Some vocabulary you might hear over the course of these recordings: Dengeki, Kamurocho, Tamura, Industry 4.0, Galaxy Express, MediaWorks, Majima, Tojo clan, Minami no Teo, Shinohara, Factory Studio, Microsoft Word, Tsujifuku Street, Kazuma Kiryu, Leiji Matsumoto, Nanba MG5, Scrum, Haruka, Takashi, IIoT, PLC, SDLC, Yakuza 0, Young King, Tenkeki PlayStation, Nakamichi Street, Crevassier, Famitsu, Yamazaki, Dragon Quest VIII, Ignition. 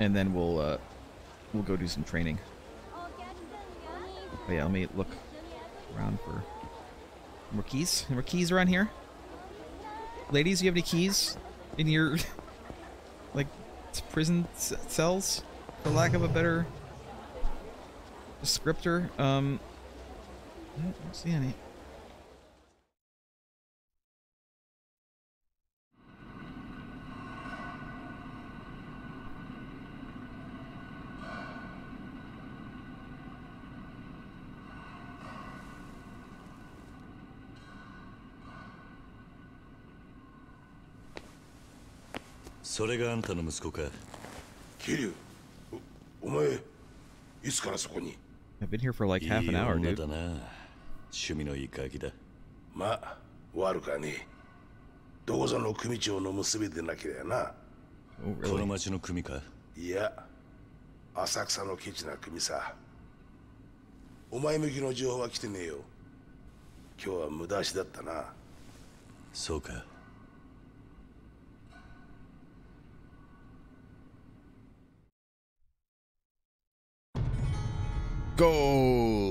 and then we'll go do some training. But yeah, let me look around for more keys. Any more keys around here? Ladies, you have any keys in your like prison cells, for lack of a better descriptor? I don't see any. Kiryu, I've been here for like half an hour, dude. Oh, really? Go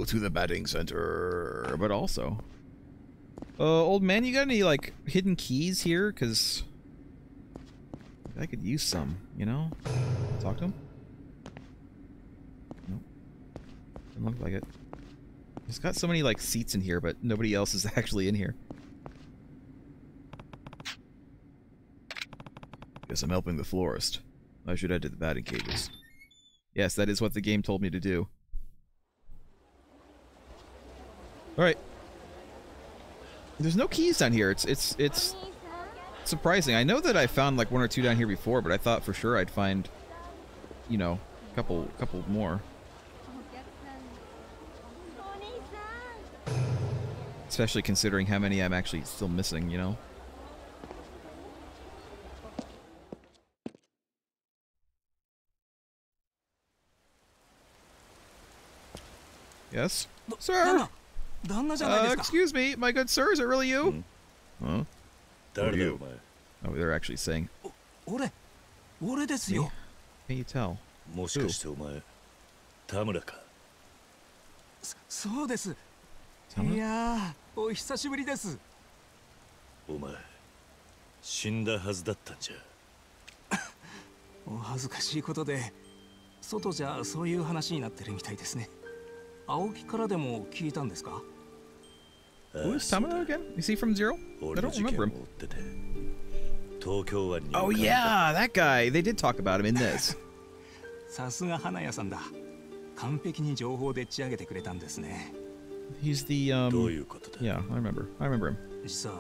to the batting center, but also, old man, you got any like hidden keys here? Cause I could use some, you know. Talk to him. Nope, doesn't look like it. He's got so many like seats in here, but nobody else is actually in here. Guess I'm helping the florist. I should head to the batting cages. Yes, that is what the game told me to do. All right. There's no keys down here. It's surprising. I know that I found like one or two down here before, but I thought for sure I'd find, you know, a couple more. Especially considering how many I'm actually still missing, you know. Yes, sir. Excuse me, my good sir, is it really you? Huh? Who are you? Oh, they're actually saying. Me? Can you tell? Who? Tamura? Who is Tamura again? Is he from Zero? I don't remember him. Oh yeah, that guy. They did talk about him in this. He's the yeah, I remember. I remember him. He's the,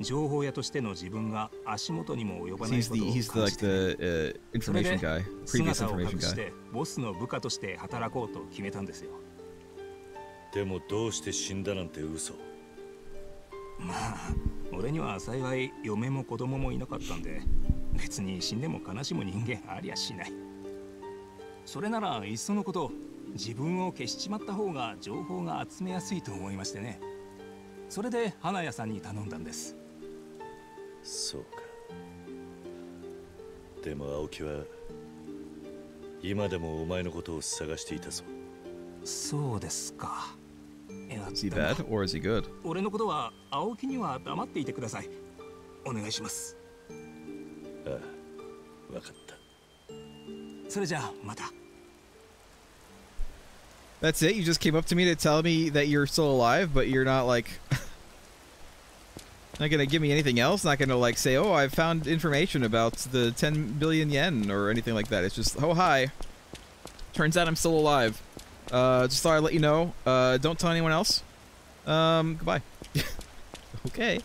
like the information guy, previous information guy. So, is he bad or is he good? That's it? You just came up to me to tell me that you're still alive, but you're not like... Not gonna give me anything else, not gonna like say, oh, I found information about the 10 billion yen or anything like that. It's just, oh, hi. Turns out I'm still alive. Just thought I'd let you know. Don't tell anyone else. Goodbye. Okay.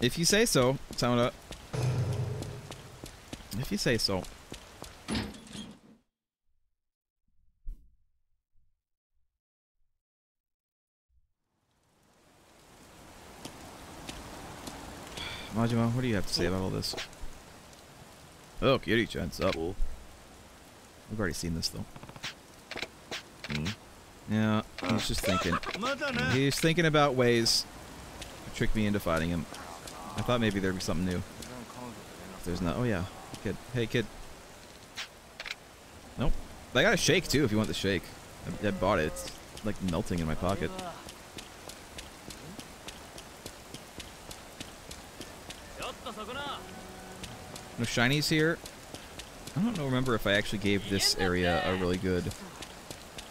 If you say so, sound up. If you say so. Majima, what do you have to say about all this? Oh, Kiryu-chan's up. We've already seen this, though. Yeah, he's just thinking. He's thinking about ways to trick me into fighting him. I thought maybe there'd be something new. There's not. Oh yeah, kid. Hey kid. Nope. I got a shake too. If you want the shake, I bought it. It's like melting in my pocket. No shinies here. I don't know. Remember if I actually gave this area a really good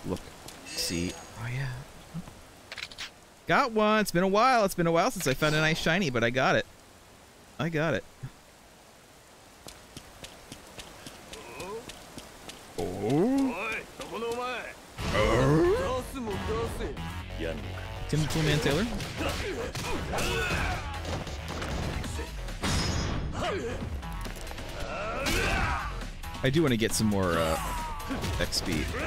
look. See. Oh yeah. Got one. It's been a while. It's been a while since I found a nice shiny, but I got it. I got it. Tim the Tool Man Taylor. I do want to get some more XP so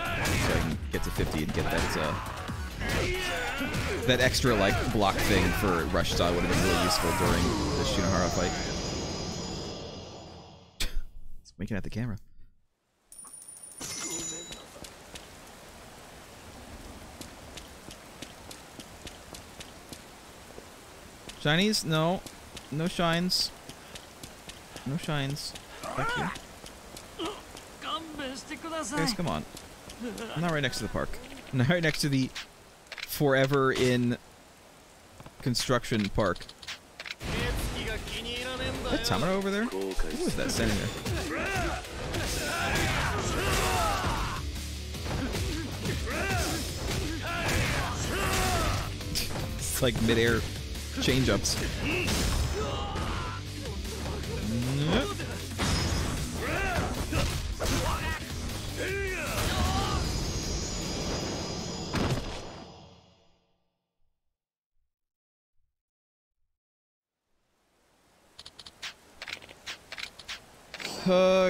I can get to 50 and get that that extra like block thing for rush style would have been really useful during the Shinohara fight. It's winking at the camera. Shinies? No. No shines. No shines. Back here. Guys, come on. I'm not right next to the park. I'm not right next to the forever in construction park. Is that Tamura over there? Who is that standing there? It's like midair change-ups. Nope.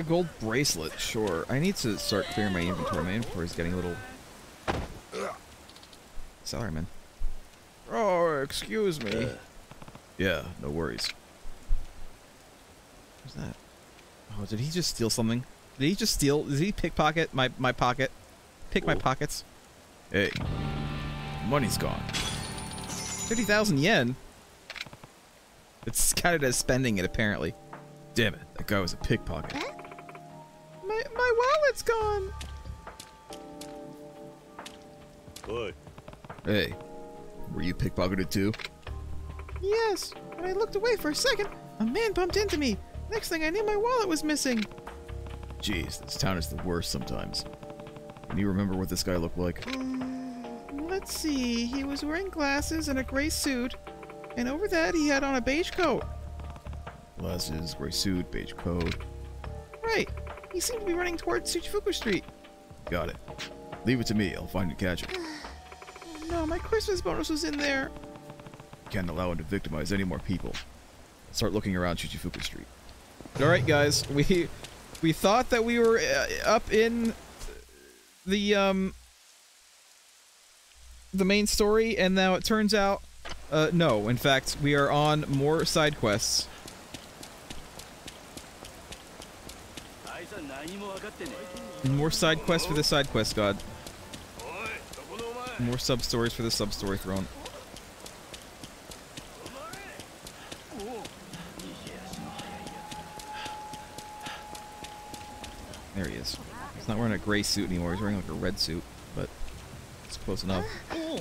Gold bracelet, sure. I need to start clearing my inventory. My inventory is getting a little... Salaryman. Oh, excuse me. Yeah, no worries. What's that? Oh, did he just steal something? Did he just steal? Did he pickpocket my pocket? Pick my pockets? Hey. Money's gone. 50,000 yen? It's counted as spending it, apparently. Damn it, that guy was a pickpocket. Huh? My wallet's gone! Good. Hey, were you pickpocketed too? Yes, when I looked away for a second, a man bumped into me. Next thing I knew, my wallet was missing. Jeez, this town is the worst sometimes. Can you remember what this guy looked like? Let's see, he was wearing glasses and a gray suit, and over that he had on a beige coat. Glasses, gray suit, beige coat. Right. He seemed to be running towards Tsujifuku Street. Got it. Leave it to me. I'll find and catch him. No, my Christmas bonus was in there. Can't allow him to victimize any more people. Let's start looking around Tsujifuku Street. All right, guys. We thought that we were up in the main story, and now it turns out no. In fact, we are on more side quests. More side quests for the side quest god. More sub-stories for the sub-story throne. There he is. He's not wearing a gray suit anymore, he's wearing like a red suit, but it's close enough. Out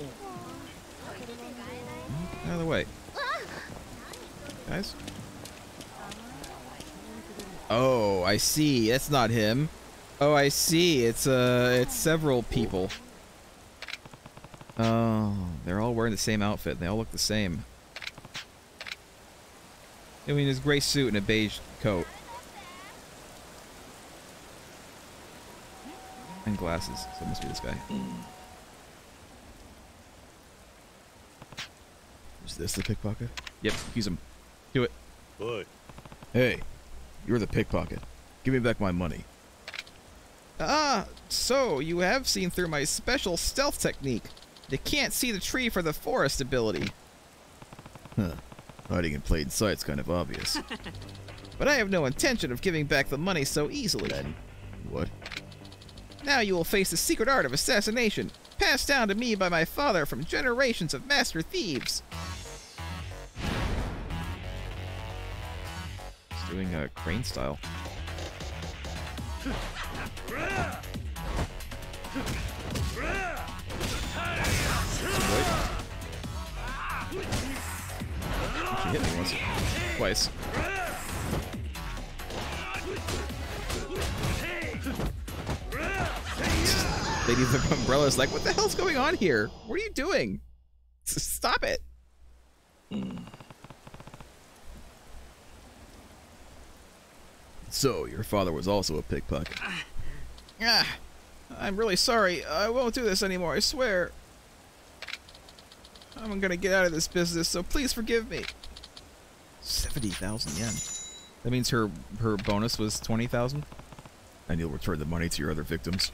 of the way. Guys? Oh, I see. That's not him. Oh, I see. It's several people. Oh, they're all wearing the same outfit. They all look the same. I mean, his gray suit and a beige coat. And glasses. So it must be this guy. Is this the pickpocket? Yep, use him. Do it. Boy. Hey. You're the pickpocket. Give me back my money. Ah, so you have seen through my special stealth technique. They can't see the tree for the forest ability. Huh. Hiding in plain sight's kind of obvious. But I have no intention of giving back the money so easily. Then. What? Now you will face the secret art of assassination, passed down to me by my father from generations of master thieves. doing a crane style. She hit me once. Twice. Lady with the umbrella is like, what the hell's going on here? What are you doing? Stop it. So, your father was also a pickpocket. I'm really sorry. I won't do this anymore, I swear. I'm gonna get out of this business, so please forgive me. 70,000 yen. That means her bonus was 20,000? And you'll return the money to your other victims.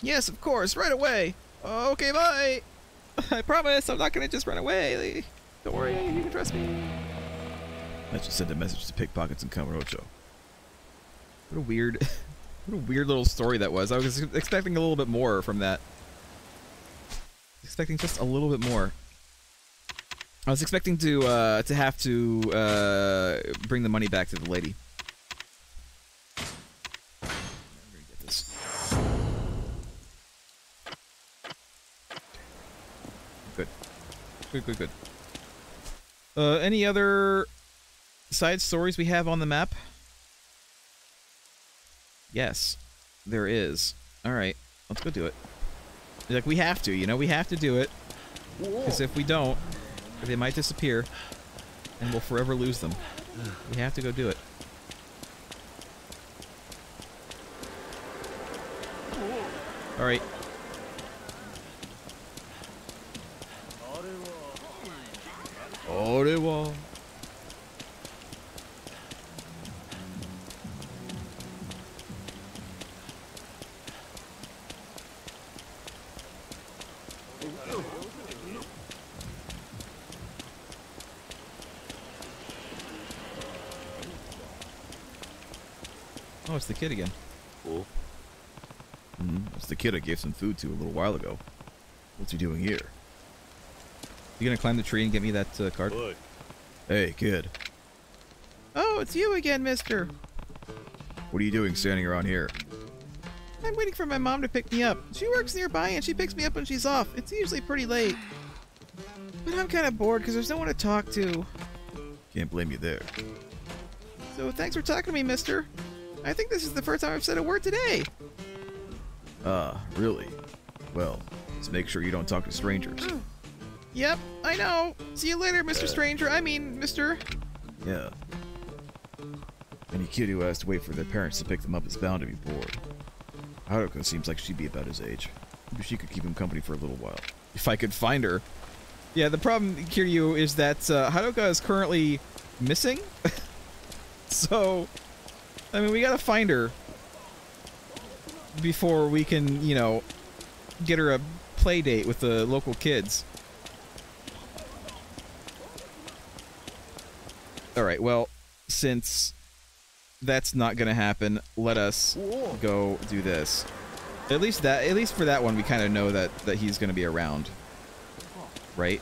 Yes, of course, right away. Okay, bye. I promise I'm not gonna just run away. Don't worry, you can trust me. I should send a message to pickpockets in Kamurocho. What a weird, what a weird little story that was. I was expecting a little bit more from that. Expecting just a little bit more. I was expecting to have to bring the money back to the lady. Good. Any other side stories we have on the map? Yes, there is. All right, let's go do it. Like, we have to, you know, we have to do it. Because if we don't, they might disappear, and we'll forever lose them. We have to go do it. All right. Orewa. Oh, it's the kid again. Cool. It's the kid I gave some food to a little while ago. What's he doing here? You gonna climb the tree and get me that card? Look. Hey, kid. Oh, it's you again, mister. What are you doing standing around here? I'm waiting for my mom to pick me up. She works nearby and she picks me up when she's off. It's usually pretty late. But I'm kind of bored because there's no one to talk to. Can't blame you there. So thanks for talking to me, mister. I think this is the first time I've said a word today. Really? Well, let's make sure you don't talk to strangers. Oh. Yep, I know. See you later, Mr. Stranger. I mean, Mr. Yeah. Any kid who has to wait for their parents to pick them up is bound to be bored. Haruka seems like she'd be about his age. Maybe she could keep him company for a little while. If I could find her. Yeah, the problem, Kiryu, is that Haruka is currently missing. So, I mean, we gotta find her before we can, you know, get her a play date with the local kids. Alright, well, since that's not gonna happen, let us go do this. At least for that one we kinda know that he's gonna be around. Right?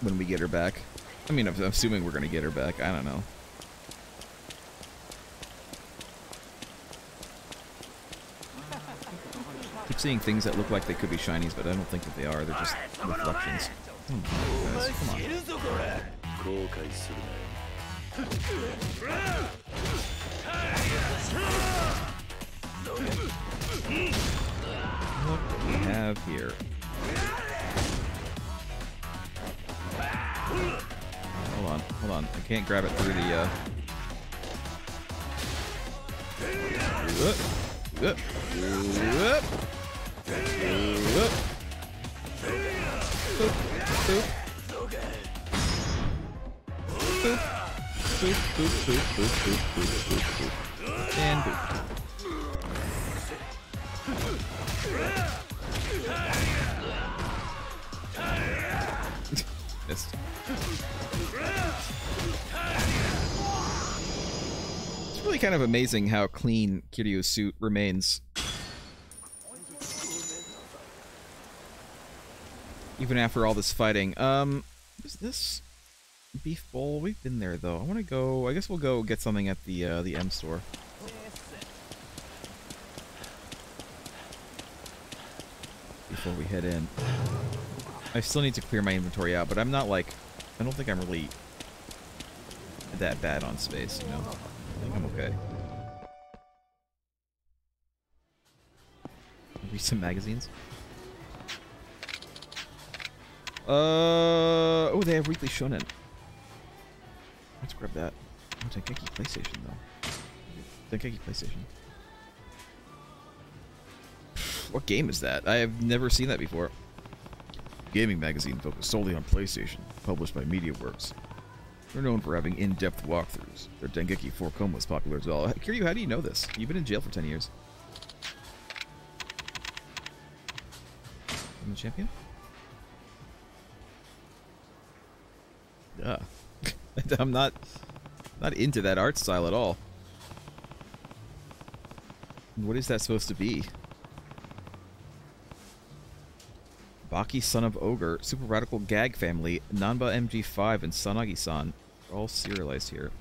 When we get her back. I mean, I'm assuming we're gonna get her back, I don't know. Keep seeing things that look like they could be shinies, but I don't think that they are. They're just reflections. What do we have here? Hold on. I can't grab it through the, It's really kind of amazing how clean Kiryu's suit remains. even after all this fighting. What is this? Beef bowl? We've been there, though. I want to go... I guess we'll go get something at the M store. Before we head in. I still need to clear my inventory out, but I'm not, like... I don't think I'm really that bad on space, you know? I think I'm okay. Read some magazines. Oh, they have weekly shonen. Let's grab that. Oh, Tenkeki PlayStation, though. Tenkeki PlayStation. What game is that? I have never seen that before. Gaming magazine focused solely on PlayStation, published by MediaWorks. They're known for having in-depth walkthroughs. Their Dengeki 4 was popular as well. Kiryu, how do you know this? You've been in jail for 10 years. I'm the champion? Yeah. I'm not into that art style at all. What is that supposed to be? Baki, son of Ogre, super radical gag family, Nanba MG5, and Sanagi-san are all serialized here.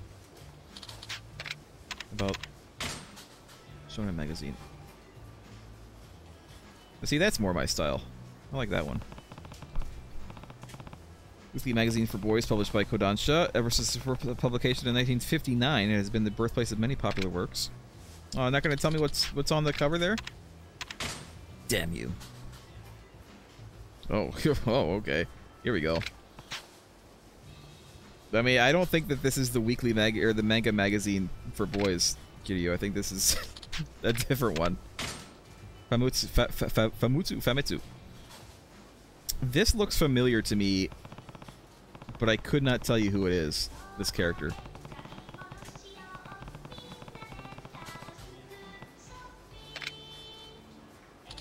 About Shonen magazine. See, that's more my style. I like that one. Weekly magazine for boys published by Kodansha. Ever since its publication in 1959, it has been the birthplace of many popular works. Oh, not going to tell me what's on the cover there? Damn you. Oh, oh, okay. Here we go. I mean, I don't think that this is the weekly mag or the manga magazine for boys, Kiryu. I think this is a different one. Famitsu. This looks familiar to me. But I could not tell you who it is, this character.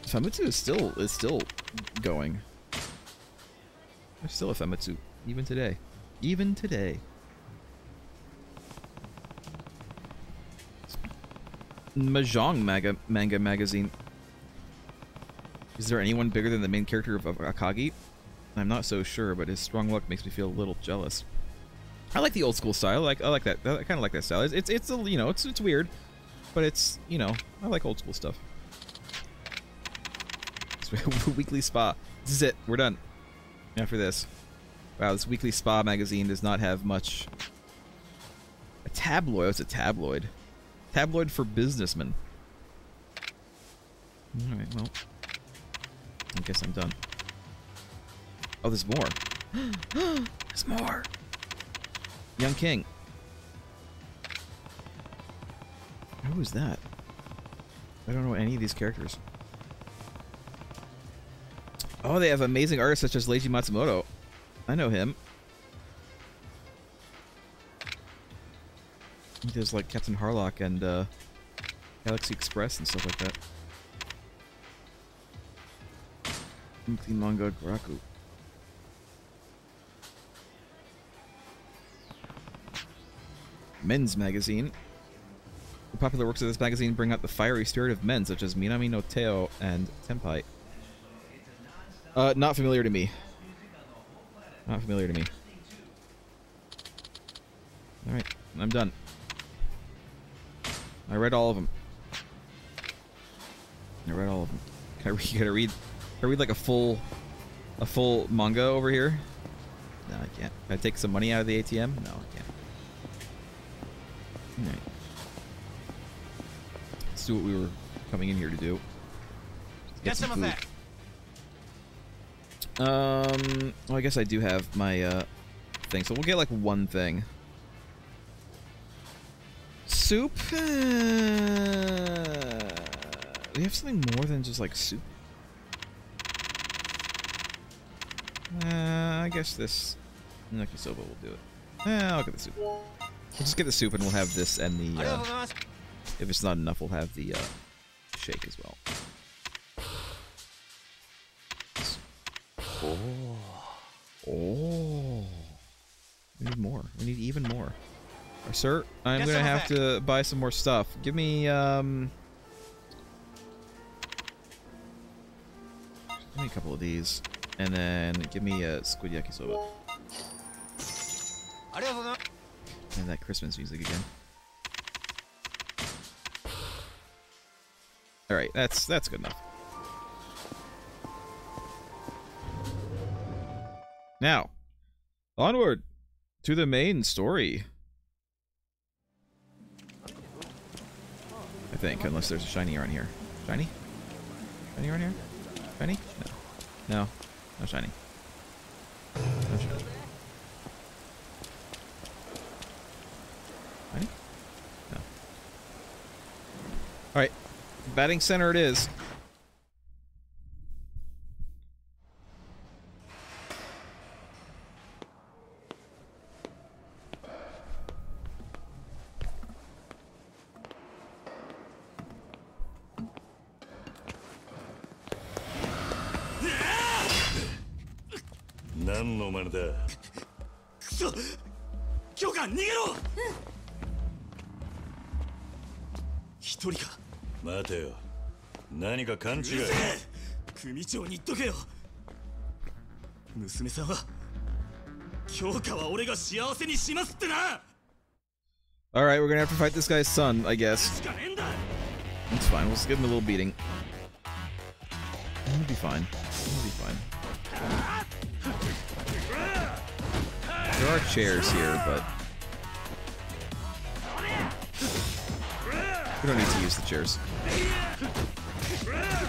Famitsu is still going. There's still a Famitsu, even today. Even today. Mahjong manga magazine. Is there anyone bigger than the main character of Akagi? I'm not so sure, but his strong luck makes me feel a little jealous. I like the old school style. I like that. I kind of like that style. It's you know, it's weird, but it's, you know, I like old school stuff. Weekly spa. This is it. We're done. After this. Wow, this weekly spa magazine does not have much. A tabloid. What's a tabloid? Tabloid for businessmen. All right. Well, I guess I'm done. Oh, there's more. There's more. Young King. Who is that? I don't know any of these characters. Oh, they have amazing artists such as Leiji Matsumoto. I know him. He does like Captain Harlock and Galaxy Express and stuff like that. Weekly manga Goraku. Men's magazine. The popular works of this magazine bring out the fiery spirit of men, such as Minami no Teo and Tempai. Not familiar to me. Not familiar to me. Alright, I'm done. I read all of them. I read all of them. Can I read like a full manga over here? No, I can't. Can I take some money out of the ATM? No, I can't. Alright. Let's do what we were coming in here to do. Get some of that. Well, I guess I do have my thing, so we'll get like one thing. Soup. We have something more than just like soup. I guess this Nukisoba will do it. I'll get the soup. We'll just get the soup and we'll have this and the, if it's not enough, we'll have the, shake as well. Oh. Oh. We need more. We need even more. Sir, I'm gonna have to buy some more stuff. Give me, give me a couple of these. And then give me a squid yakisoba. And that Christmas music again. Alright, that's good enough. Now, onward to the main story. I think, unless there's a shiny around here. Shiny? Shiny around here? Shiny? No. No. No shiny. No shiny. Shiny? No. Alright. Batting center it is. Alright, we're gonna have to fight this guy's son, I guess. It's fine, we'll just give him a little beating. It'll be fine. It'll be fine. There are chairs here, but we don't need to use the chairs. God.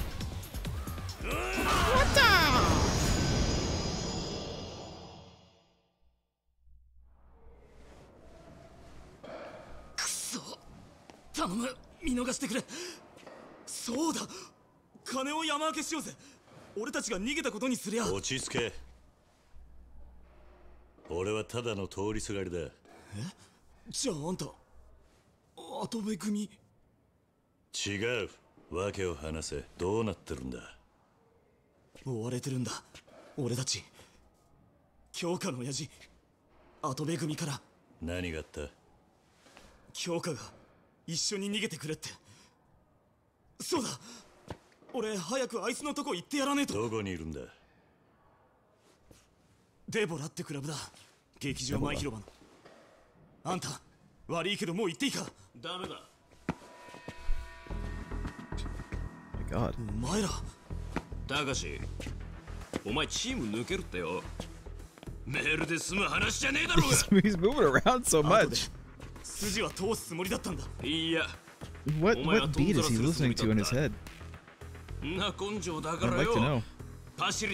He's moving around so much. What beat is he listening to in his head? I'd like to know. Is he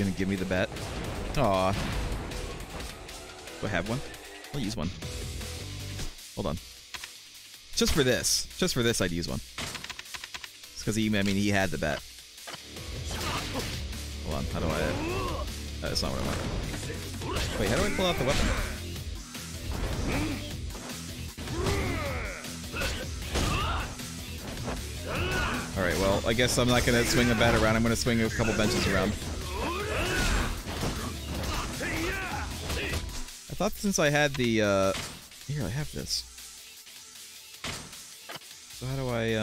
gonna give me the bat? Aw. Do I have one? I'll use one. Hold on. Just for this. Just for this, I'd use one. It's because he had the bat. Hold on, how do I... That's not what I want. Wait, how do I pull out the weapon? Alright, well, I guess I'm not gonna swing the bat around. I'm gonna swing a couple benches around. I thought since I had the, Here, I have this. So how do I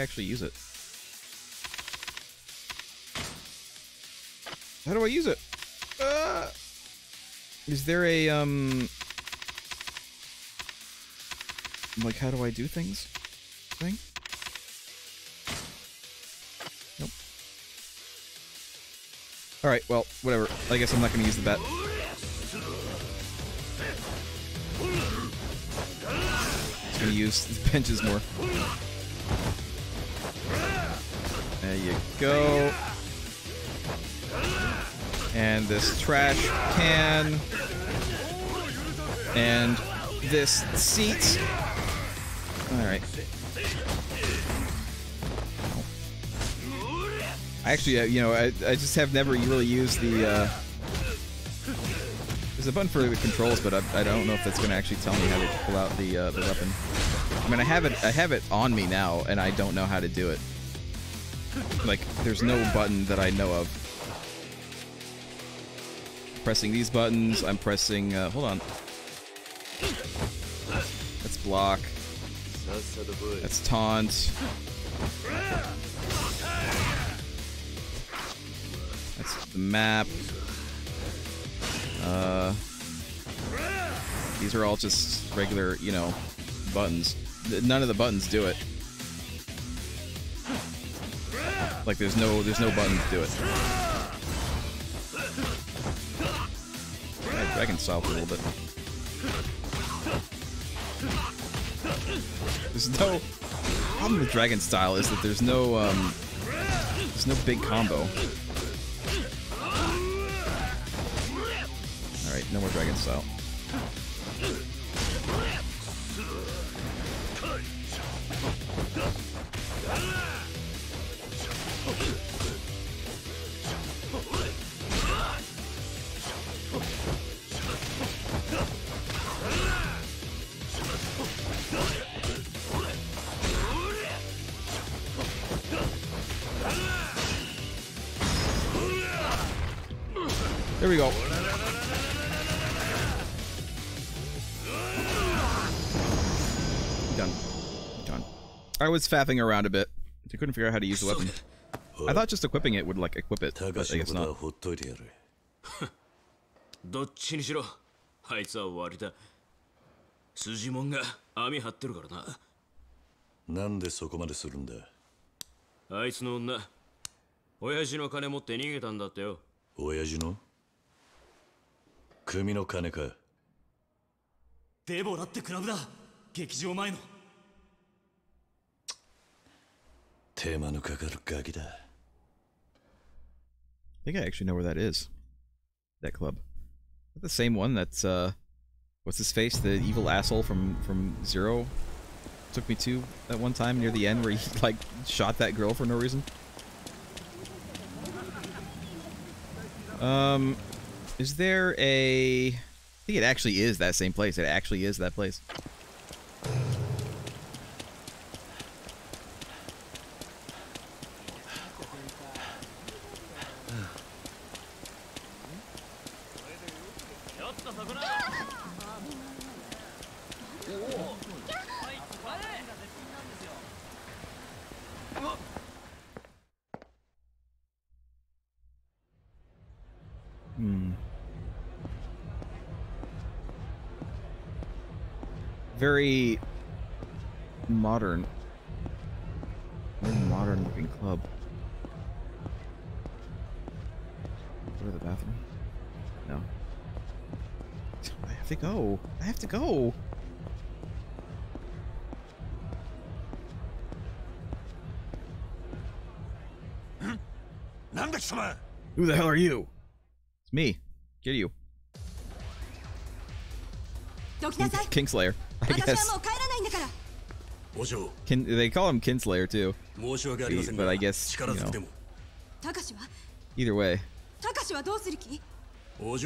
actually use it? How do I use it? Is there a, like, how do I do things? Thing? Nope. Alright, well, whatever. I guess I'm not gonna use the bat. Just gonna use the benches more. you go. And this trash can. And this seat. Alright. Actually, you know, I just have never really used the, there's a button for the controls, but I don't know if that's going to actually tell me how to pull out the weapon. I mean, I have it on me now, and I don't know how to do it. Like, there's no button that I know of. Pressing these buttons, I'm pressing, hold on. That's block. That's taunt. That's the map. These are all just regular, you know, buttons. None of the buttons do it. Like there's no button to do it. I can solve it a little bit. There's no problem with Dragon Style is that there's no big combo. No more Dragon Style. There we go. I was faffing around a bit. I couldn't figure out how to use the weapon. I thought just equipping it would, like, equip it, but I guess not. I think I actually know where that is. That club. The same one that's, what's his face? The evil asshole from Zero took me to that one time near the end where he, like, shot that girl for no reason. Is there a... I think it actually is that same place. It actually is that place. Very modern. Very modern looking club. Go to the bathroom? No. I have to go. I have to go. Who the hell are you? It's me. Get you. Kingslayer. I guess. They call him Kinslayer too, but I guess, you know, either way. Oh.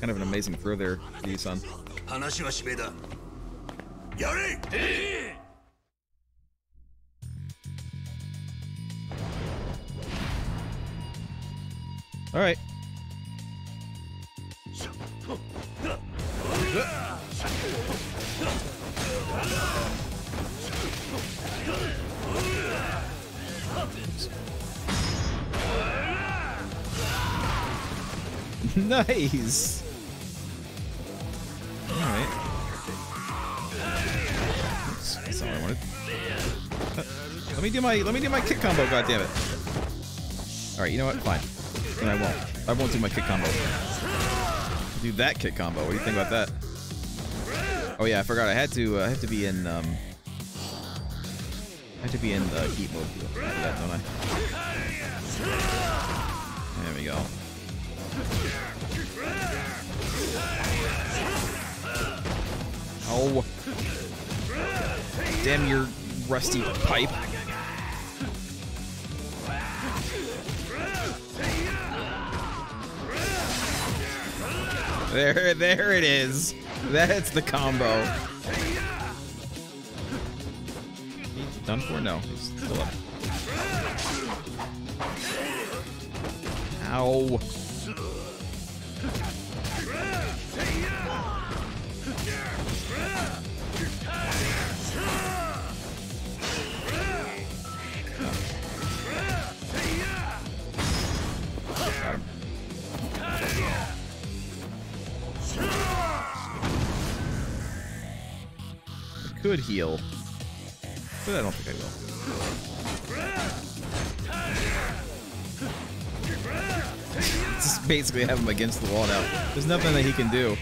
Kind of an amazing throw there, Lee-san. All right. Nice. All right. Oops, that's all I wanted. Let me do my kick combo. God damn it! All right, you know what? Fine. Then I won't. I won't do my kick combo. I'll do that kick combo. What do you think about that? Oh yeah, I forgot. I have to be in the heat mode after that, don't I? There we go. Oh. Damn your rusty pipe. There it is. That's the combo. He's done for? No, he's still up. Ow. Could heal, but I don't think I will. Just basically have him against the wall now. There's nothing that he can do.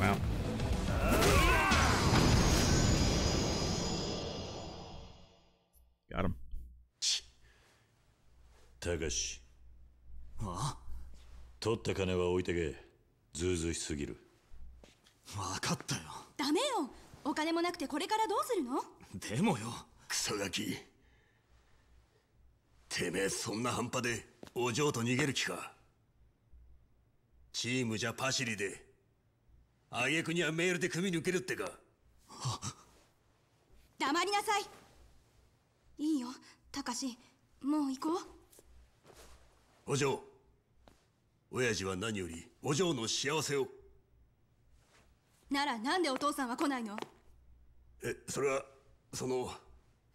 Wow. Got him. Tagashi. Huh? 取った金は置いてけ。ずうずうしすぎる。分かったよ。ダメよ。お金もなくてこれからどうするの？でもよ。クソガキ。てめえそんな半端でお嬢と逃げる気か。チームじゃパシリで、挙句にはメールで組抜けるってか。黙りなさい。いいよ、たかし。もう行こう。お嬢。 親父は何よりお嬢の幸せを。ならなんでお父さんは来ないの？え、それはその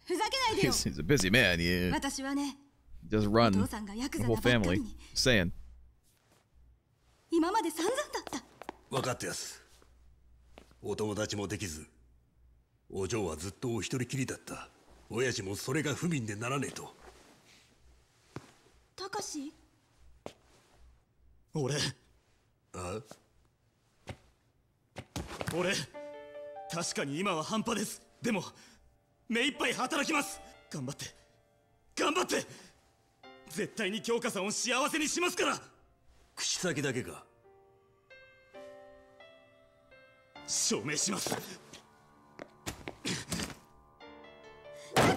ふざけないでよ。He's a busy man. Yeah. 私はね、just run the whole family saying. 今まで散々だった。分かってやす。お友達もできず、お嬢はずっとお一人きりだった。親父もそれが不憫でならねえと。たかし。 俺確かに今は半端です。でも目いっぱい働きます。頑張って頑張って絶対に京香さんを幸せにしますから。口先だけか。証明します。博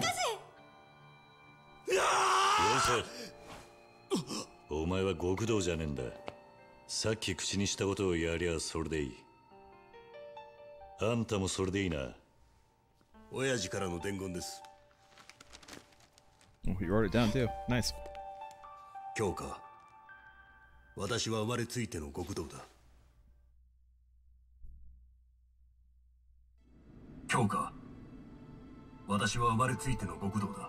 士。よせ。お前は極道じゃねえんだ。 さっき口にしたことをやりゃそれでいい。あんたもそれでいいな。親父からの伝言です。You wrote it down too. Nice. 今日か。私は生まれついての極道だ。今日か。私は生まれついての極道だ。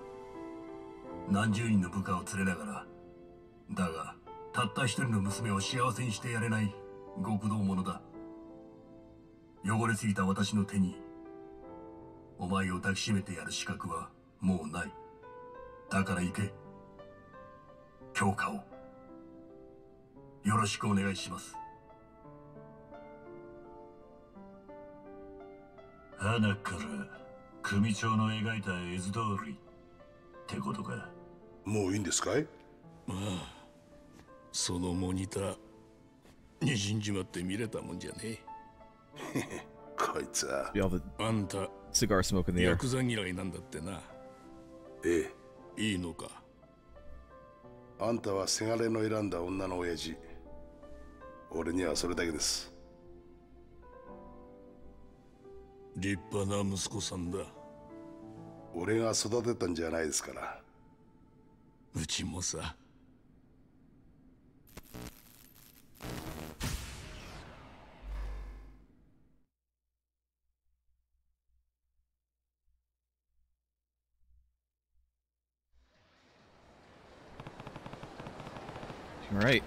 何十人の部下を連れながら、だが、たった一人の娘を幸せにしてやれない極道者だ。汚れすぎた私の手に、お前を抱きしめてやる資格はもうない。だから行け。強化を。よろしくお願いします。花から組長の描いた絵図通りってことか。もういいんですかい？ああ。 そのモニター、にじんじまって見れたもんじゃねえ。こいつは。あんた、ヤクザ嫌いなんだってな。ええ。いいのか。あんたはせがれの選んだ女の親父。俺にはそれだけです。立派な息子さんだ。俺が育てたんじゃないですから。うちもさ。All right.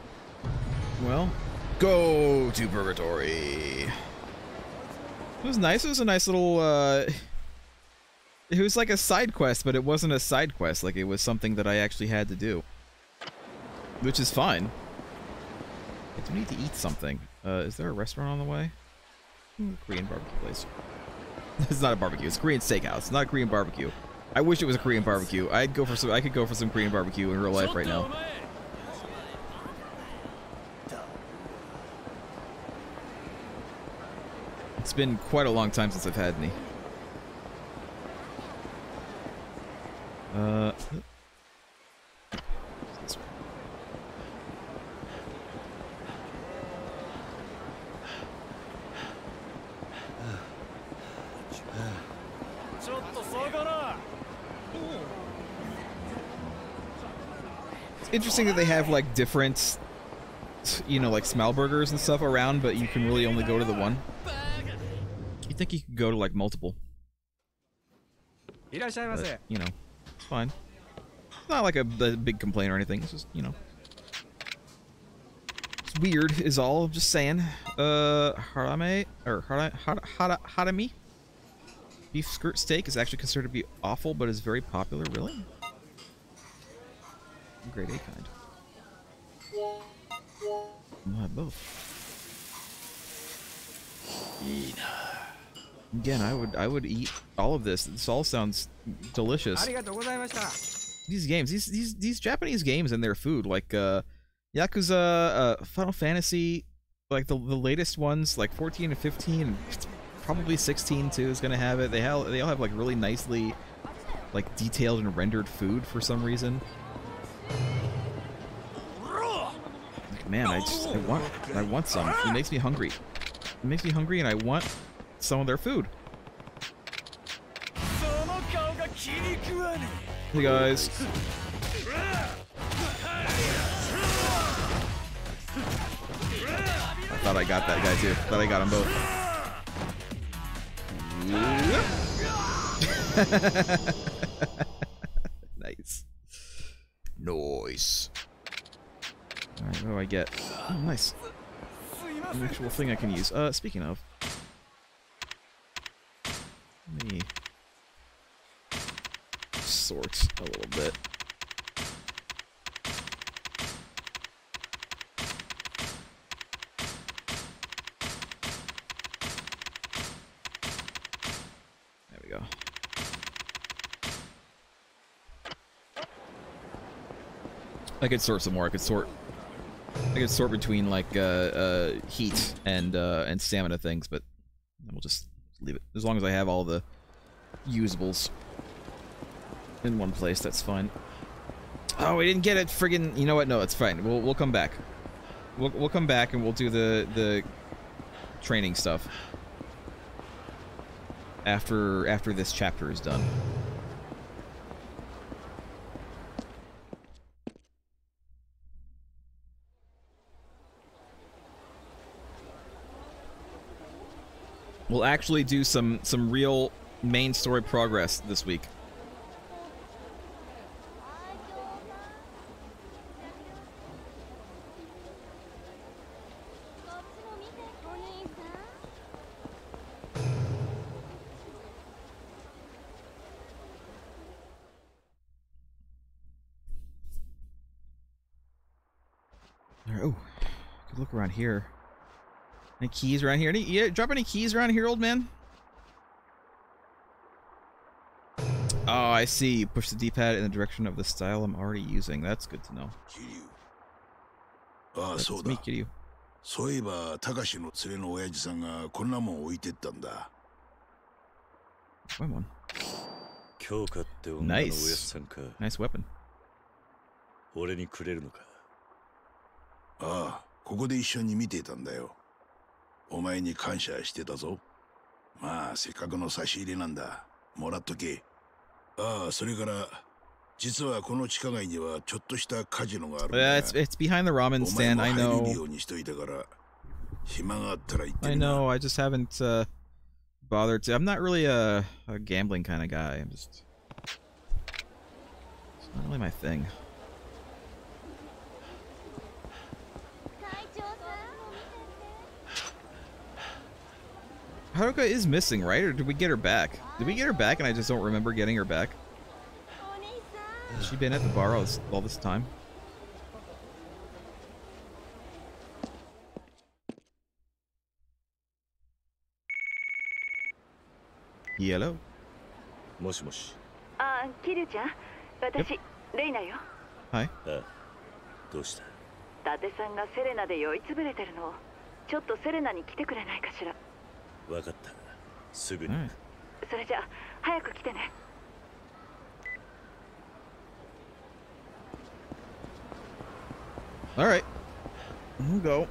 Well, go to Purgatory. It was nice. It was a nice little, it was like a side quest, but it wasn't a side quest. Like, it was something that I actually had to do. Which is fine. I do need to eat something. Is there a restaurant on the way? Korean barbecue place. It's not a barbecue. It's a Korean steakhouse. It's not a Korean barbecue. I wish it was a Korean barbecue. I could go for some Korean barbecue in real life right now. It's been quite a long time since I've had any. It's interesting that they have, like, different, you know, like, smell burgers and stuff around, but you can really only go to the one. I think you could go to like multiple. But, you know, it's fine. It's not like a big complaint or anything. It's just, you know, it's weird is all. Just saying. Harame or harami beef skirt steak is actually considered to be awful, but is very popular. Really? Grade A kind. Not both. Again, I would eat all of this. This all sounds delicious. These games, these Japanese games and their food, like Yakuza, Final Fantasy, like the latest ones, like 14 and 15, probably 16 too is gonna have it. They all have like really nicely, like detailed and rendered food for some reason. Like, man, I want some. It makes me hungry. It makes me hungry, and I want some of their food. Hey guys. I thought I got that guy too. Thought I got them both. Nice. Nice. Alright, what do I get? Oh, nice. An actual thing I can use. Speaking of. Let me sort a little bit. There we go. I could sort some more. I could sort between like heat and stamina things, but we'll just leave it. As long as I have all the usables in one place, that's fine. Oh, we didn't get it. Friggin', you know what? No, it's fine. We'll come back. We'll come back and we'll do the training stuff after this chapter is done. We'll actually do some real main story progress this week. All right, oh, good look around here. Any keys around here? Yeah, drop any keys around here, old man? Oh, I see. You push the D-pad in the direction of the style I'm already using. That's good to know. Kiryu. Ah, so that's me, Kiryu. So, I remember Takashi's old man put this thing away. Come on. Nice. Nice weapon. 俺にくれるのか。ああ、ここで一緒に見ていたんだよ。お前に感謝してたぞ。まあ、せっかくの差し入れなんだ。もらっとけ。ああ、それから実はこの地下街にはちょっとしたカジノがあるんだ。It's behind the ramen stand. I know. I know. I just haven't bothered to. I'm not really a gambling kind of guy. I'm just. It's not really my thing. Haruka is missing, right? Or did we get her back? Did we get her back and I just don't remember getting her back? Has she been at the bar all this time? Hello? Moshi moshi. Ah, Kiryu-chan. Watashi, Reina yo. Hi. Doushita? Tate-san ga Serena de yoitsubureteru no o chotto Serena ni kite kurenai kashira? 分かった。すぐに。それじゃあ早く来てね。All right. We'll go.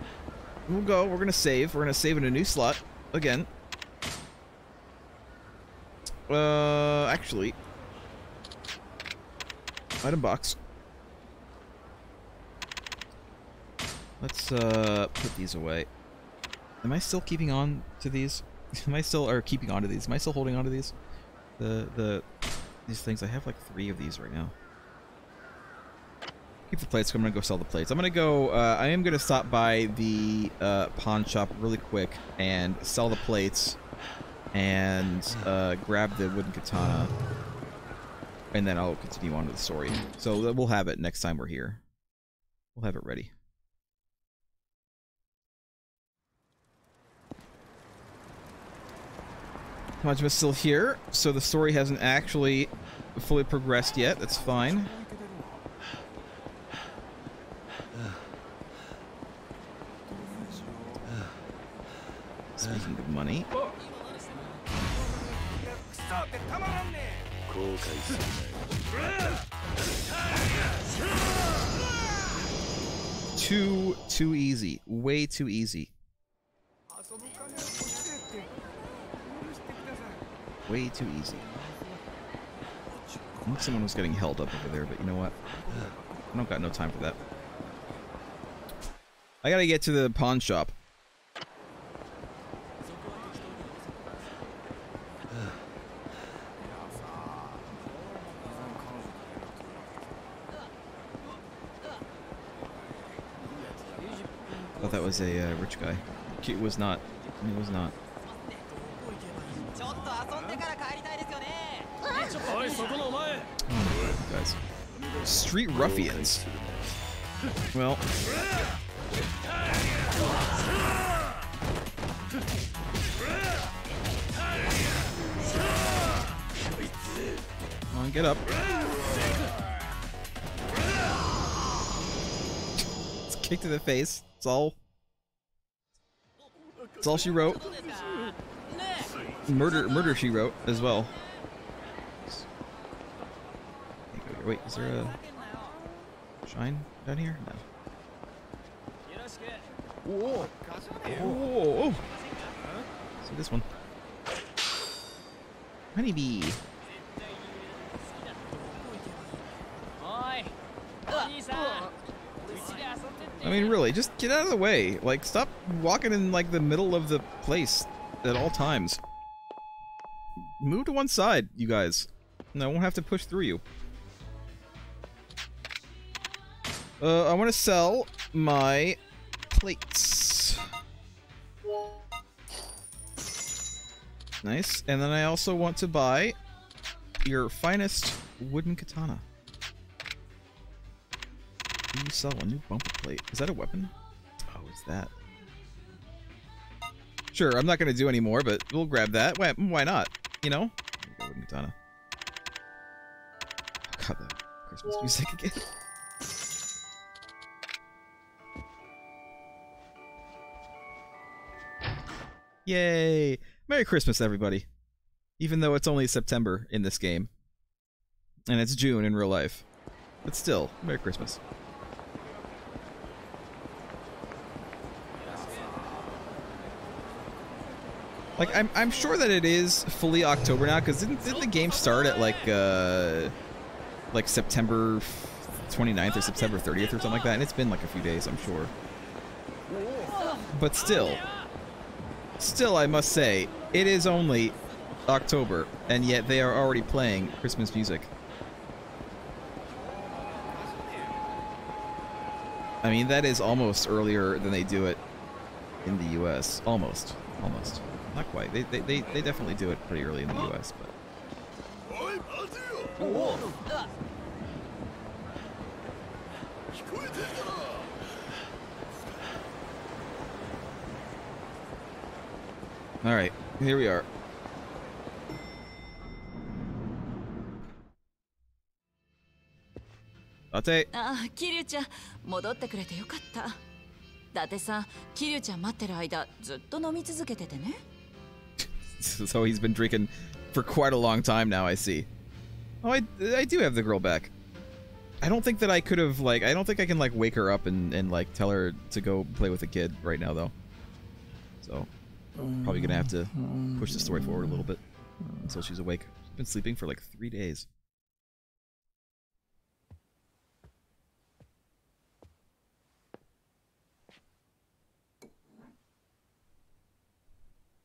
We'll go. We're going to save. We're going to save in a new slot again. Actually, item box. Let's put these away. Am I still keeping on to these? Am I still keeping on to these? Am I still holding on to these? These things. I have like 3 of these right now. Keep the plates. I'm gonna go sell the plates. I'm gonna go. I am gonna stop by the pawn shop really quick and sell the plates and grab the wooden katana, and then I'll continue on with the story. So we'll have it next time we're here. We'll have it ready. Majima's still here, so the story hasn't actually fully progressed yet. That's fine. Speaking of money. Too easy. Way too easy. Way too easy. I think someone was getting held up over there, but you know what? I don't got no time for that. I gotta get to the pawn shop. I thought that was a rich guy. It was not. It was not. Guys. Street ruffians. Well. Come on, get up. It's a kick to the face. It's all. It's all she wrote. Murder she wrote as well. Wait, is there a shrine down here? No. Whoa! Whoa! See this one. Honeybee! I mean, really, just get out of the way. Like, stop walking in, like, the middle of the place at all times. Move to one side, you guys. And I won't have to push through you. I want to sell my plates. Nice. And then I also want to buy your finest wooden katana. You sell a new bumper plate. Is that a weapon? Oh, it's that. Sure, I'm not going to do any more, but we'll grab that. Why not? You know? Wooden katana. Oh, God, the Christmas music again. Yay! Merry Christmas, everybody. Even though it's only September in this game. And it's June in real life. But still, Merry Christmas. Like, I'm sure that it is fully October now, because didn't the game start at, like September 29th or September 30th or something like that? And it's been, like, a few days, I'm sure. But still, I must say, it is only October, and yet they are already playing Christmas music. I mean, that is almost earlier than they do it in the U.S. Almost. Almost. Not quite. They definitely do it pretty early in the U.S., but... Alright, here we are. Latte! Ah, Kiryu-chan,戻ってくれてよかった。伊達さん、Kiryu-chan待ってる間、ずっと飲み続けててね。So he's been drinking for quite a long time now, I see. Oh, I do have the girl back. I don't think that I could have, like, I don't think I can, like, wake her up and like, tell her to go play with a kid right now, though. So, probably gonna have to push the story forward a little bit until she's awake. She's been sleeping for, like, 3 days.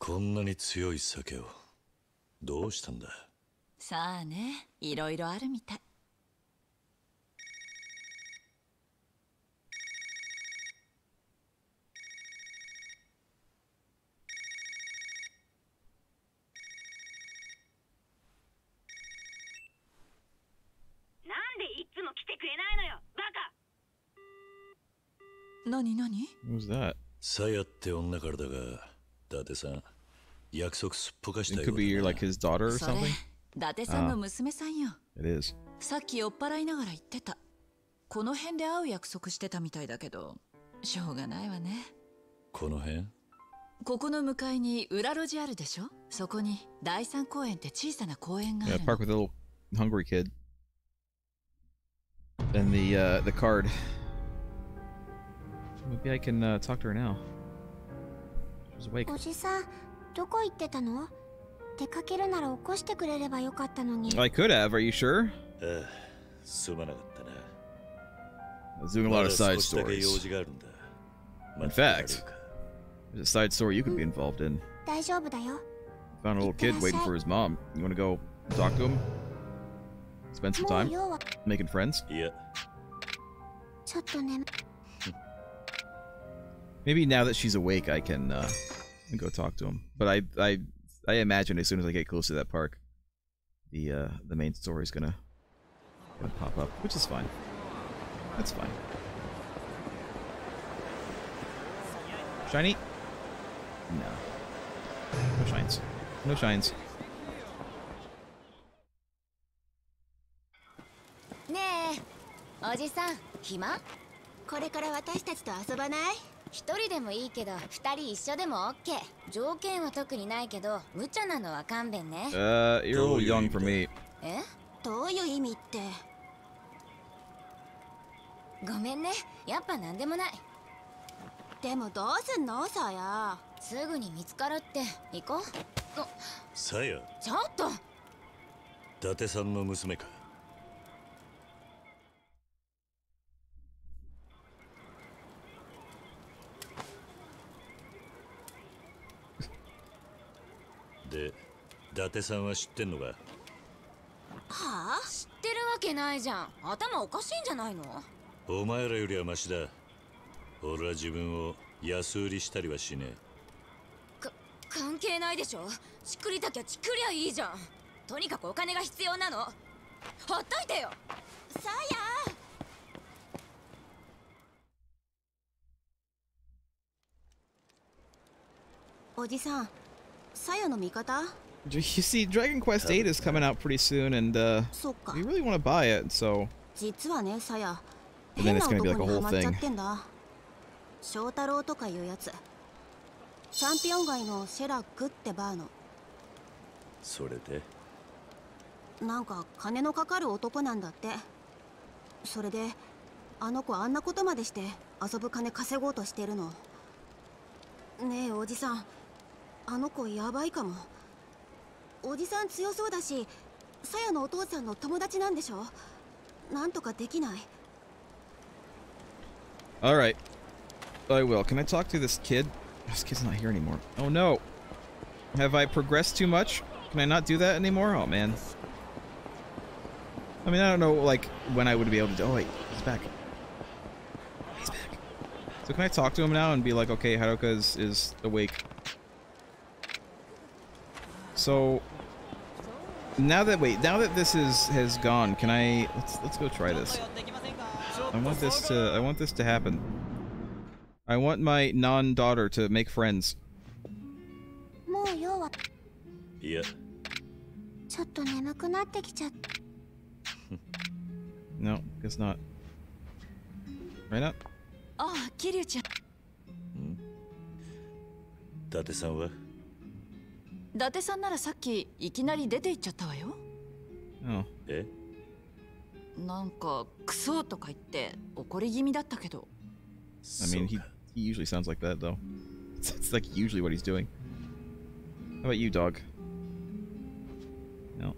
Who's that? It could be your, like, his daughter or something? Ah, it is. Yeah, park with a little hungry kid. And the card. Maybe I can talk to her now. She's awake. I could have, are you sure? I was doing a lot of side stories. In fact, there's a side story you could be involved in. Found a little kid waiting for his mom. You want to go talk to him? Spend some time making friends? Yeah. Maybe now that she's awake, I can... and go talk to him, but I imagine as soon as I get close to that park, the main story is gonna pop up, which is fine. That's fine. Shiny? No. No shines. No shines. Nee, Oji-san, hima? Kore kara watashi-tachi to asobanai? 一人でもいいけど、二人一緒でもオッケー。条件は特にないけど、無茶なのは勘弁ね。You're a little young for me. え？どういう意味って。ごめんね。やっぱ何でもない。でもどうすんのさや。すぐに見つかるって。行こう。さや。ちょっと。伊達さんの娘か。 で、伊達さんは知ってんのか？はあ？知ってるわけないじゃん。頭おかしいんじゃないの？お前らよりはマシだ。俺は自分を安売りしたりはしねえ。関係ないでしょ。しっくりだけはしっくりゃいいじゃん。とにかくお金が必要なの。ほっといてよ。さや。 おじさん。 You see, Dragon Quest VIII is coming out pretty soon, and we really want to buy it, so... And then it's going to be like a whole thing. それであの子あんなことまでして遊ぶ金稼ごうとしてるの。ねえおじさん、あの子やばいかも。おじさん強そうだし、さやのお父さんの友達なんでしょ。なんとかできない。 All right, I will. Can I talk to this kid? This kid's not here anymore. Oh no. Have I progressed too much? Can I not do that anymore? Oh man. I mean, I don't know, like, when I would be able to do. Oh wait, he's back. He's back. So can I talk to him now and be like, okay, Haruka is awake. So now that, wait, now that this is has gone, can I, let's go try this. I want this to happen. I want my non-daughter to make friends. Yeah. No, guess not. Right up? Oh, Kiryu-chan. Date-san wa? Date-san nara saki ikinari dete ichatta wa yo. Oh. Eh? なんかクソとか言って怒り気味だったけど。I mean, he usually sounds like that though. It's like usually what he's doing. How about you, dog? No.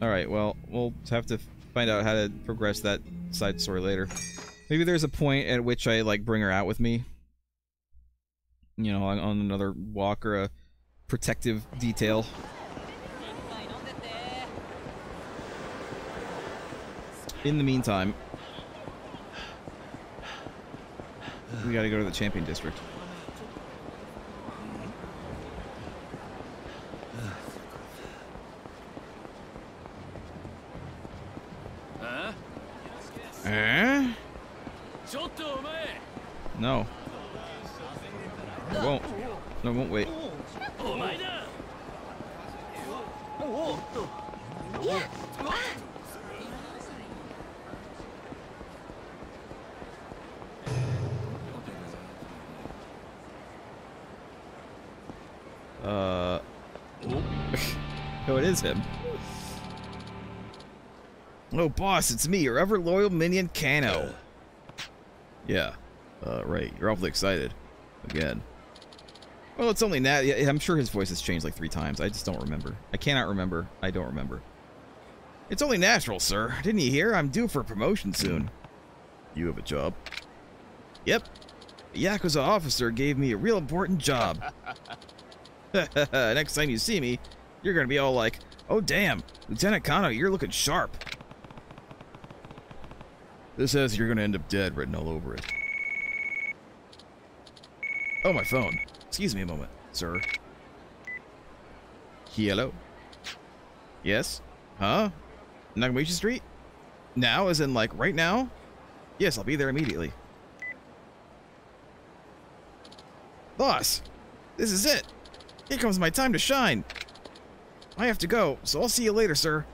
All right. Well, we'll have to find out how to progress that side story later. Maybe there's a point at which I like bring her out with me. You know, on another walk or a protective detail. In the meantime, we gotta go to the Champion District. Huh? Eh? No. I won't. No, I won't wait. Yeah. Oh, it is him. Oh, boss, it's me, your ever-loyal minion, Kano. Yeah, right, you're awfully excited. Again. Well, it's only Nat. Yeah, I'm sure his voice has changed like 3 times. I just don't remember. I cannot remember. I don't remember. It's only natural, sir. Didn't you hear? I'm due for a promotion soon. You have a job? Yep. A Yakuza officer gave me a real important job. Next time you see me, you're gonna be all like, oh damn, Lieutenant Kano, you're looking sharp. This says you're gonna end up dead written all over it. Oh, my phone. Excuse me a moment, sir. Hello? Yes? Huh? Nakamichi Street? Now, as in like right now? Yes, I'll be there immediately. Boss, this is it. Here comes my time to shine. I have to go, so I'll see you later, sir.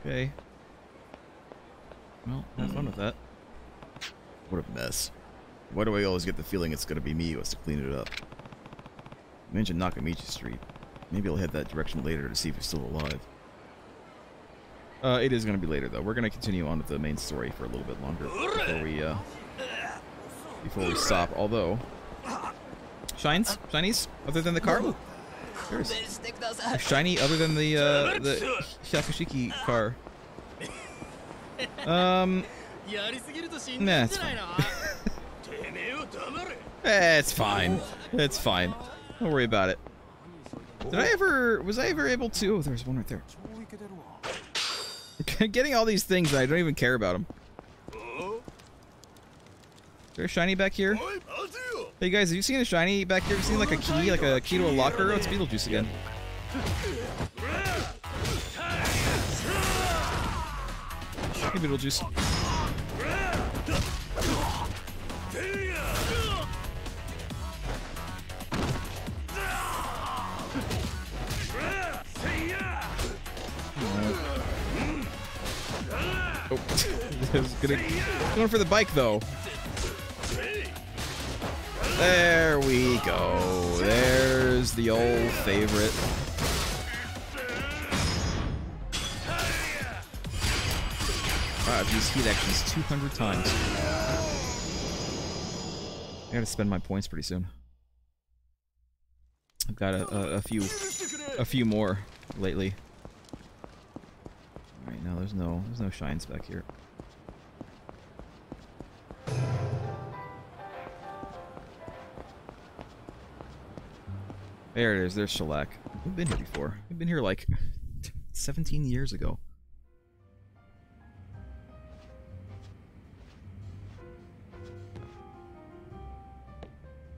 Okay. Well, have fun with that. What a mess. Why do I always get the feeling it's gonna be me who has to clean it up? You mentioned Nakamichi Street. Maybe I'll head that direction later to see if he's still alive. It is gonna be later, though. We're gonna continue on with the main story for a little bit longer before we stop. Although, shinies, other than the car. Shiny other than the Shakushiki car. Nah, it's fine. It's fine. It's fine. Don't worry about it. Was I ever able to? Oh, there's one right there. Getting all these things, I don't even care about them. Is there a shiny back here? Hey guys, have you seen a shiny back here? Have you seen like a key to a locker? Oh, it's Beetlejuice again. Hey Beetlejuice. Oh, going for the bike though. There we go. There's the old favorite. Wow, I've used heat actions 200 times. I gotta spend my points pretty soon. I've got a few more lately. All right now, there's no shines back here. There it is. There's Shellac. We've been here before. We've been here like 17 years ago.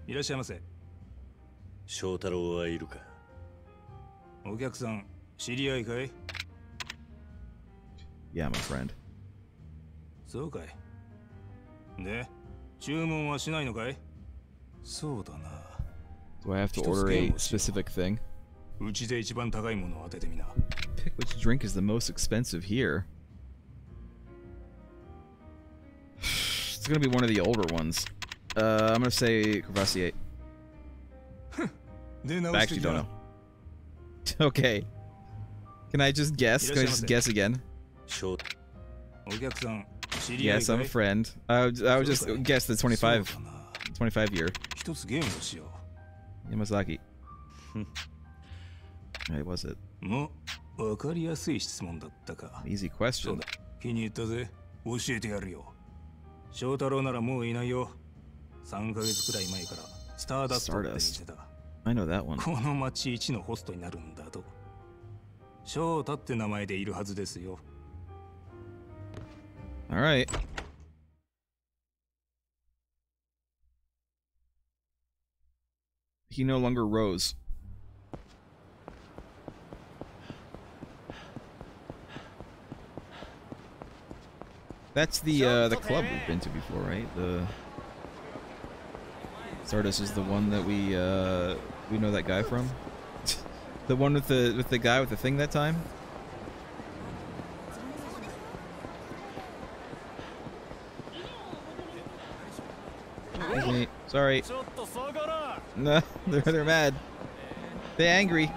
Welcome. Shotaro is here. Customer, you know? Yeah, my friend. So, okay. Then, you don't order? So, do I have to order a specific thing? Pick which drink is the most expensive here. It's gonna be one of the older ones. I'm gonna say Crevassier. I actually don't know. Okay. Can I just guess? Can I just guess again? Yes, I'm a friend. I would just guess the 25 year. Yamazaki. Right, was it? Easy question. Stardust. I know that one. All right. He no longer rose. That's the club we've been to before, right? The Stardust is the one that we know that guy from. The one with the guy with the thing that time. Hey, sorry. No, they're mad. They're angry.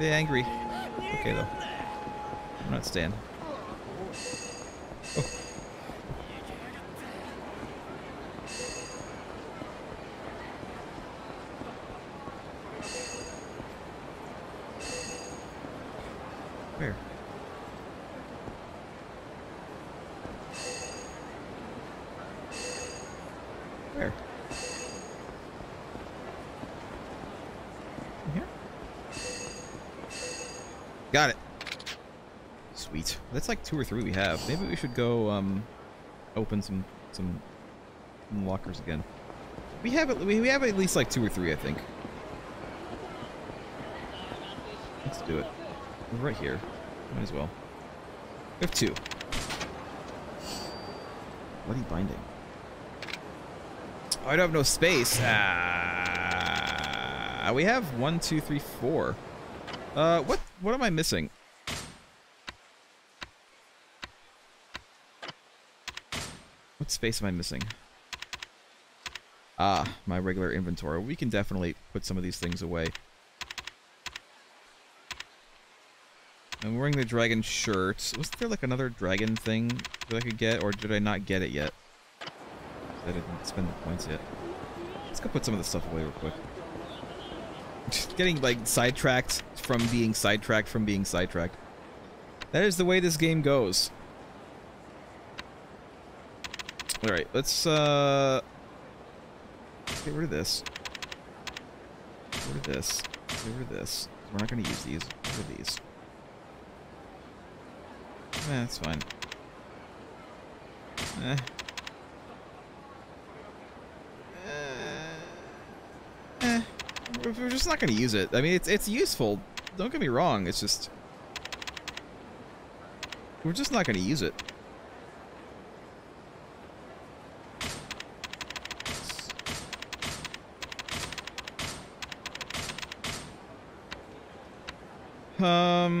They're angry. Okay, though. I'm not staying. Oh. Where? Where? Got it. Sweet. That's like 2 or 3 we have. Maybe we should go open some lockers again. We have at least like 2 or 3, I think. Let's do it. We're right here. Might as well. We have 2. Bloody binding. Oh, I don't have no space. Ah, we have 1, 2, 3, 4. What am I missing? What space am I missing? Ah, my regular inventory. We can definitely put some of these things away. I'm wearing the dragon shirt. Was there like another dragon thing that I could get, or did I not get it yet? I didn't spend the points yet. Let's go put some of this stuff away real quick. Just getting like sidetracked from being sidetracked from being sidetracked. That is the way this game goes. All right, let's get rid of this. Get rid of this. Get rid of this. We're not going to use these. Get rid of these. Eh, that's fine. Eh. We're just not going to use it. I mean, it's useful. Don't get me wrong. It's just... we're just not going to use it. Let's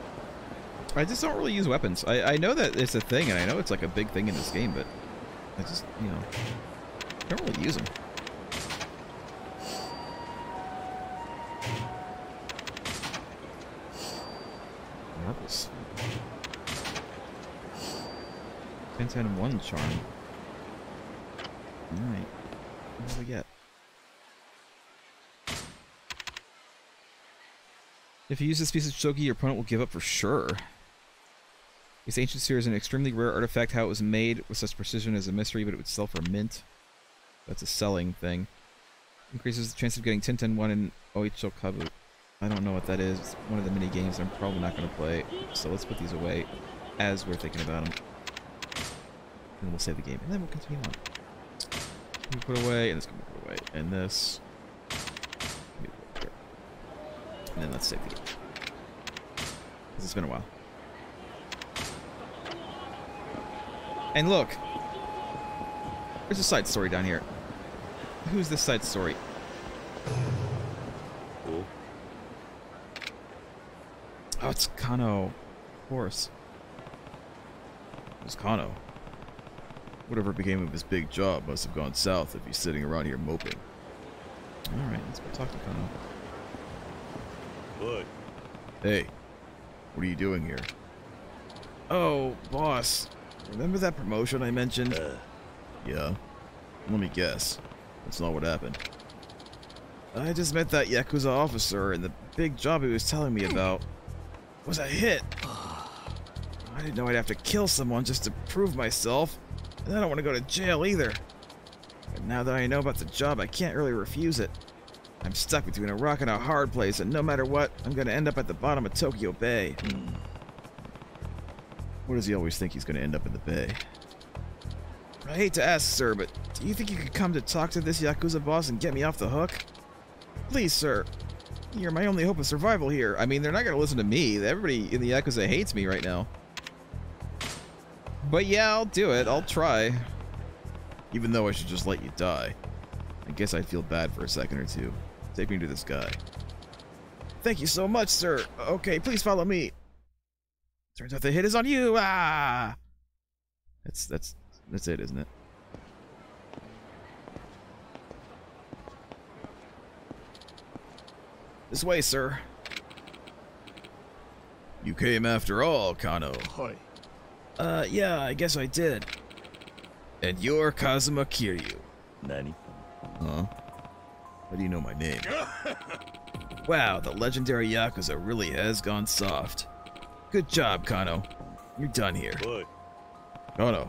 get rid of this. I just don't really use weapons. I know that it's a thing, and I know it's like a big thing in this game, but I just, you know, don't really use them. Apples. 10-10-1 charm. Alright. What do we get? If you use this piece of shogi, your opponent will give up for sure. This ancient sphere is an extremely rare artifact. How it was made with such precision is a mystery, but it would sell for mint. That's a selling thing. Increases the chance of getting 10-10-1 in Oichokabu. I don't know what that is. It's one of the mini games I'm probably not going to play. So let's put these away as we're thinking about them. And we'll save the game. And then we'll continue on. This can be put away, and this can be put away. And this can be put away. And then let's save the game. Because it's been a while. And look! There's a side story down here. Who's this side story? Oh, it's Kano. Of course. It was Kano. Whatever became of his big job must have gone south if he's sitting around here moping. Alright, let's go talk to Kano. Look. Hey. What are you doing here? Oh, boss. Remember that promotion I mentioned? Yeah? Let me guess. That's not what happened. I just met that Yakuza officer, and the big job he was telling me about was a hit. I didn't know I'd have to kill someone just to prove myself, and I don't want to go to jail either. But now that I know about the job, I can't really refuse it. I'm stuck between a rock and a hard place, and no matter what, I'm going to end up at the bottom of Tokyo Bay. What does he always think he's going to end up in the bay? I hate to ask, sir, but do you think you could come to talk to this Yakuza boss and get me off the hook? Please, sir. You're my only hope of survival here. I mean, they're not going to listen to me. Everybody in the Yakuza hates me right now. But yeah, I'll do it. I'll try. Even though I should just let you die. I guess I'd feel bad for a second or two. Take me to this guy. Thank you so much, sir. Okay, please follow me. Turns out the hit is on you. Ah! That's it, isn't it? This way, sir. You came after all, Kano. Hi. Yeah, I guess I did. And you're Kazuma Kiryu. Nani? Huh? How do you know my name? Wow, the legendary Yakuza really has gone soft. Good job, Kano. You're done here. What? Kano,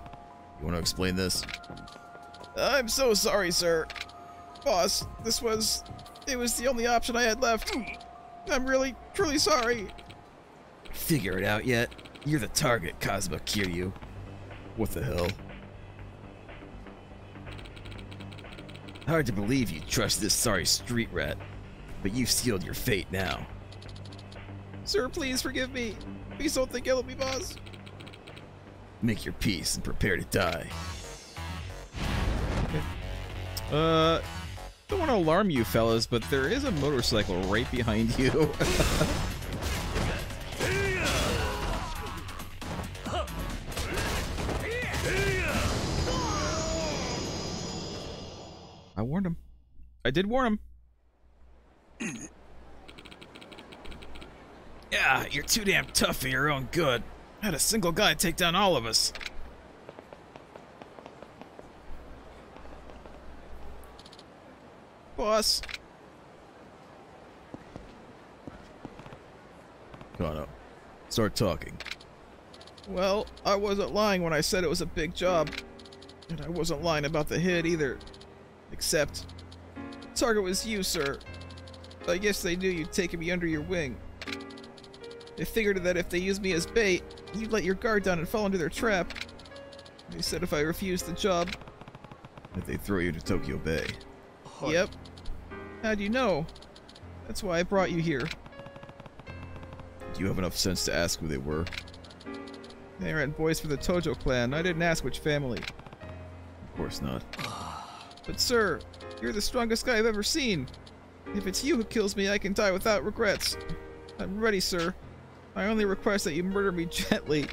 you want to explain this? I'm so sorry, sir. Boss, this was... It was the only option I had left. I'm really, truly sorry. Figure it out yet? You're the target, Kazuma Kiryu. What the hell? Hard to believe you trust this sorry street rat, but you've sealed your fate now. Sir, please forgive me. Please don't think ill of me, boss. Make your peace and prepare to die. Okay. Don't want to alarm you fellas, but there is a motorcycle right behind you. I warned him. I did warn him. Yeah, you're too damn tough for your own good. I had a single guy take down all of us. Boss. Kano, start talking. Well, I wasn't lying when I said it was a big job. And I wasn't lying about the hit either. Except, the target was you, sir. I guess they knew you'd taken me under your wing. They figured that if they used me as bait, you'd let your guard down and fall into their trap. They said if I refused the job... that they'd throw you to Tokyo Bay. Yep. How'd you know? That's why I brought you here. Do you have enough sense to ask who they were? They ran boys for the Tojo clan. I didn't ask which family. Of course not. But sir, you're the strongest guy I've ever seen. If it's you who kills me, I can die without regrets. I'm ready, sir. I only request that you murder me gently.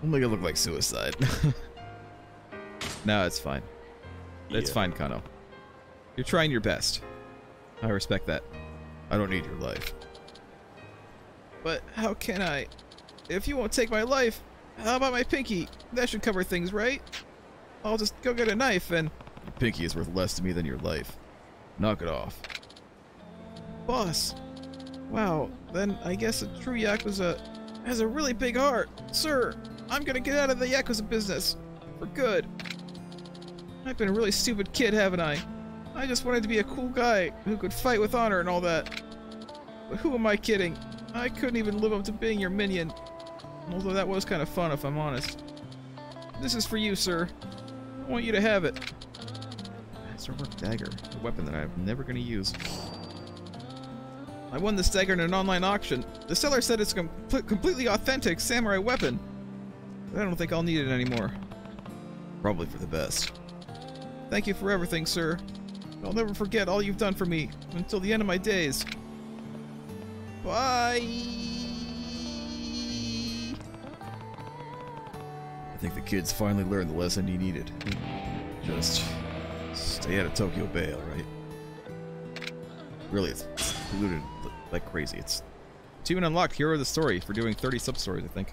We'll make it look like suicide. No, it's fine. It's fine, Kano. You're trying your best. I respect that. I don't need your life. But how can I? If you won't take my life, how about my pinky? That should cover things, right? I'll just go get a knife and... Your pinky is worth less to me than your life. Knock it off. Boss. Wow, then I guess a true Yakuza has a really big heart. Sir, I'm gonna get out of the Yakuza business. For good. I've been a really stupid kid, haven't I? I just wanted to be a cool guy who could fight with honor and all that. But who am I kidding? I couldn't even live up to being your minion. Although that was kind of fun, if I'm honest. This is for you, sir. I want you to have it. Masterwork dagger, a weapon that I'm never going to use. I won this dagger in an online auction. The seller said it's a completely authentic samurai weapon. But I don't think I'll need it anymore. Probably for the best. Thank you for everything, sir. I'll never forget all you've done for me until the end of my days. Bye! I think the kids finally learned the lesson he needed. Just stay out of Tokyo Bay, alright? Really, it's polluted like crazy. It's even unlocked Hero of the Story for doing 30 sub-stories, I think.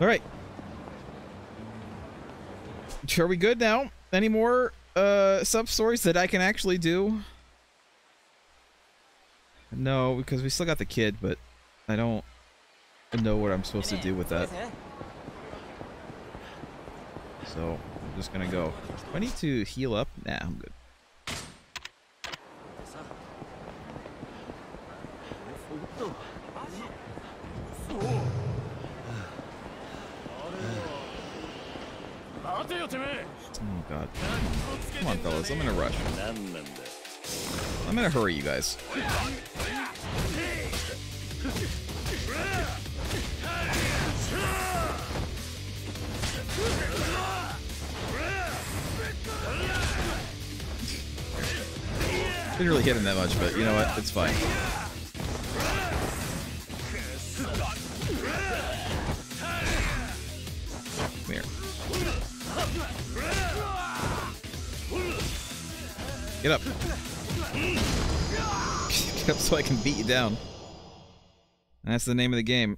Alright. Are we good now? Any more sub-stories that I can actually do? No, because we still got the kid, but I don't know what I'm supposed to do with that. So, I'm just gonna go. Do I need to heal up? Nah, I'm good. Oh god. Come on, fellas, I'm in a rush. I'm in a hurry, you guys. Didn't really hit him that much, but you know what? It's fine. Come here. Get up. Get up so I can beat you down. And that's the name of the game.